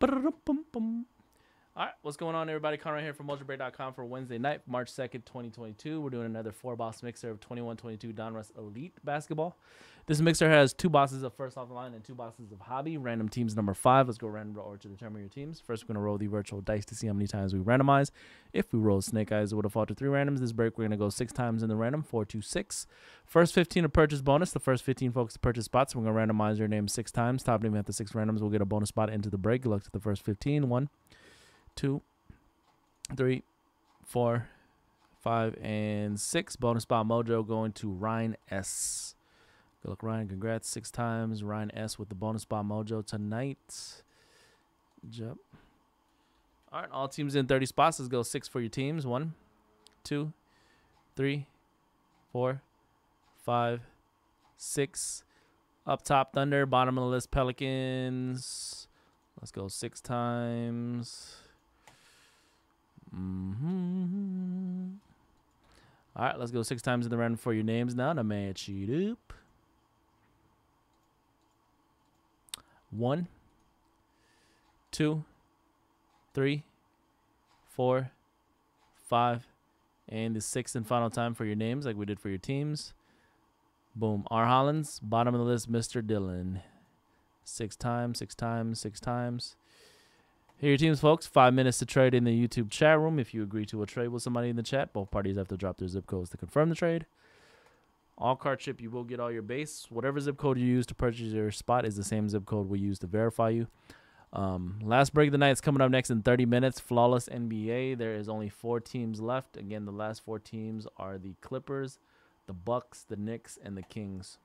All right, what's going on, everybody? Conrad here from MojoBreak.com for Wednesday night, March 2nd, 2022. We're doing another 4-box mixer of 21-22 Donruss Elite Basketball. This mixer has 2 boxes of First Off the Line and 2 boxes of Hobby. Random teams number 5. Let's go random order to determine your teams. First, we're going to roll the virtual dice to see how many times we randomize. If we roll Snake Eyes, it would have fallen to 3 randoms. This break, we're going to go 6 times in the random, 4, 2, 6. First 15 to purchase bonus. The first 15 folks to purchase spots. We're going to randomize your name 6 times. Top name at the 6 randoms will get a bonus spot into the break. Good luck to the first 15. 1, 2, 3, 4, 5, and 6. Bonus spot mojo going to Ryan S. Good luck, Ryan. Congrats. 6 times. Ryan S with the bonus spot mojo tonight. Jump. All right. All teams in 30 spots. Let's go 6 for your teams. 1, 2, 3, 4, 5, 6. Up top, Thunder. Bottom of the list, Pelicans. Let's go 6 times. All right, let's go 6 times in the round for your names now. To match it up. 1, 2, 3, 4, 5, and the 6th and final time for your names, like we did for your teams. Boom. R. Hollins, bottom of the list, Mr. Dillon. 6 times, 6 times, 6 times. Here are your teams, folks. 5 minutes to trade in the YouTube chat room. If you agree to a trade with somebody in the chat, both parties have to drop their zip codes to confirm the trade. All card ship, you will get all your base. Whatever zip code you use to purchase your spot is the same zip code we use to verify you. Last break of the night is coming up next in 30 minutes. Flawless NBA. There is only 4 teams left. Again, the last 4 teams are the Clippers, the Bucks, the Knicks, and the Kings.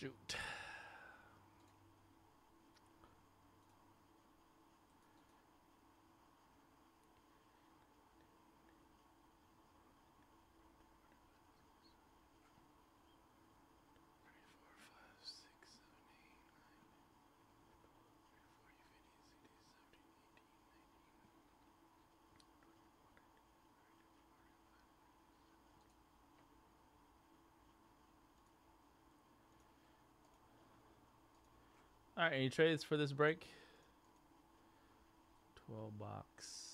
Shoot. All right, any trades for this break? 12 bucks.